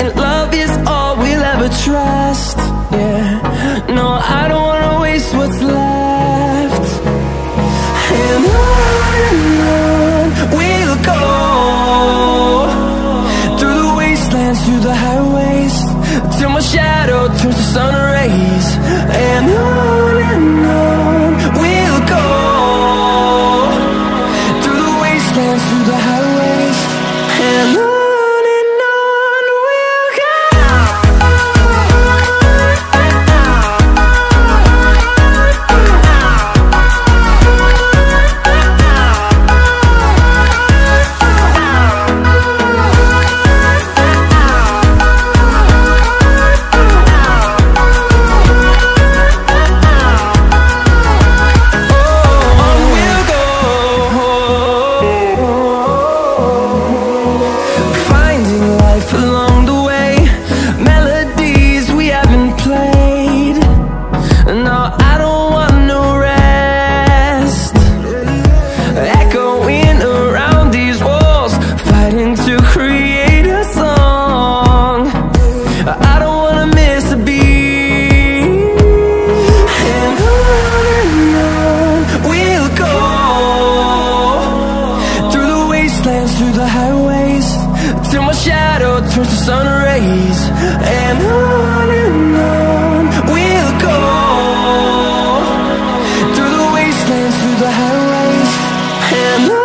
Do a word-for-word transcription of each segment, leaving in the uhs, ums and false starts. and love is all we'll ever trust. Yeah, no, I don't wanna waste what's left. And on and on we'll go, through the wastelands, through the highways, till my shadow turns to sun rays. And on and on we'll go, through the wastelands, through the highways. And on I don't wanna miss a beat. shadow turns to sun rays, and on and on we'll go, through the wastelands, through the highways, and on.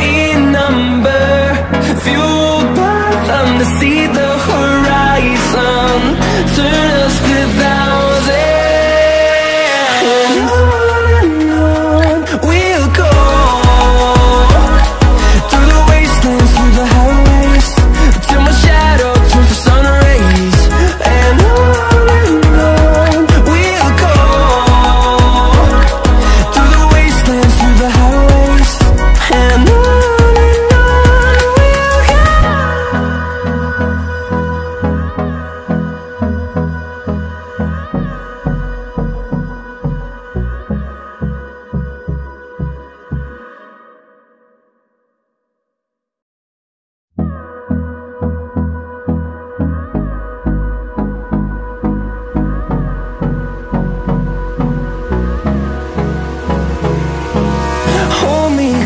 in number, fueled by them to see the horizon. Turn us to thousands, and on and on we'll go, through the wastelands, through the highways, till my shadow turns to sun rays, and on and on we'll go,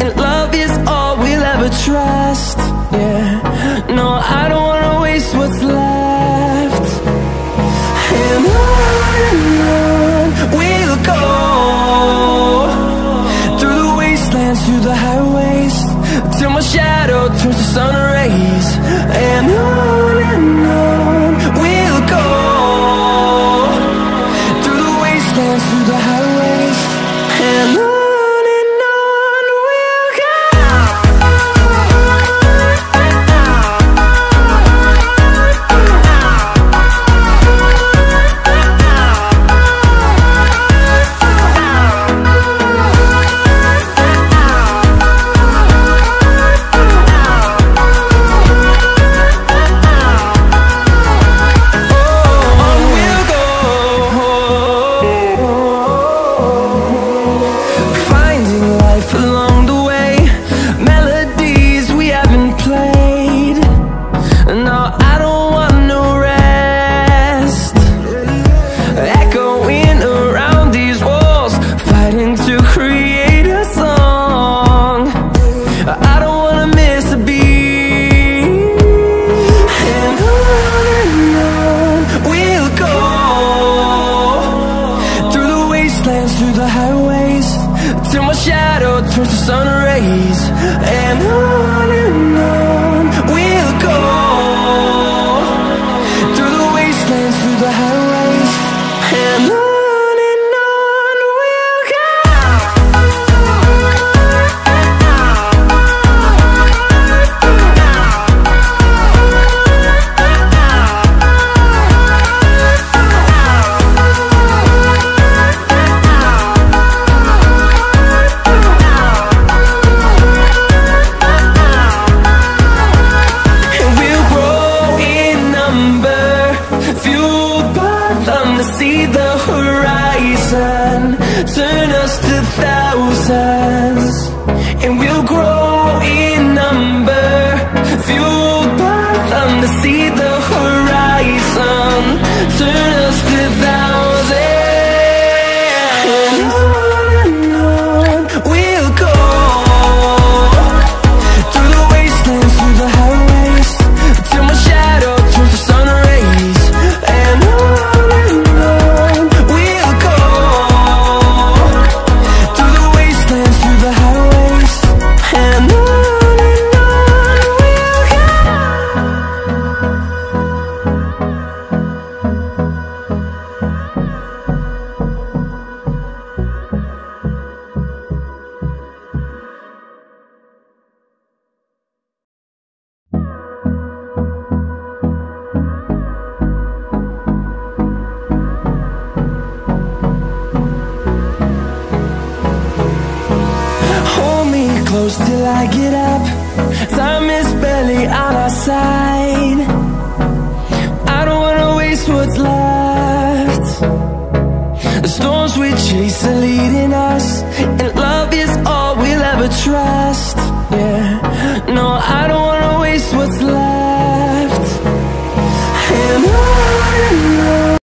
and love is all we'll ever trust. Yeah, no, I don't wanna waste what's left. And on and on we'll go, through the wastelands, through the highways, till my shadow turns to sun rays, and on and on we'll go, through the wastelands, through the highways, and on. I get up, time is barely on our side. I don't wanna waste what's left. The storms we chase are leading us, and love is all we'll ever trust. Yeah, no, I don't wanna waste what's left.